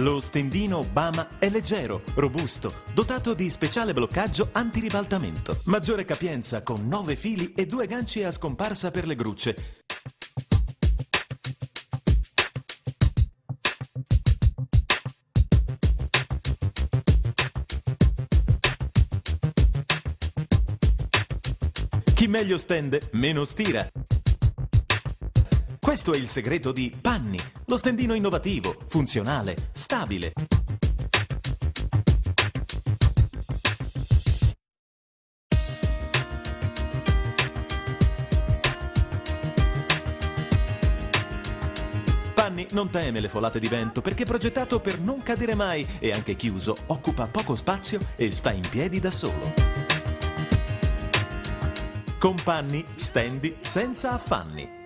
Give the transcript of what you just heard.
Lo stendino Bama è leggero, robusto, dotato di speciale bloccaggio antiribaltamento. Maggiore capienza con 9 fili e 2 ganci a scomparsa per le grucce. Chi meglio stende, meno stira. Questo è il segreto di Panny, lo stendino innovativo, funzionale, stabile. Panny non teme le folate di vento perché è progettato per non cadere mai e anche chiuso occupa poco spazio e sta in piedi da solo. Con Panny stendi senza affanni.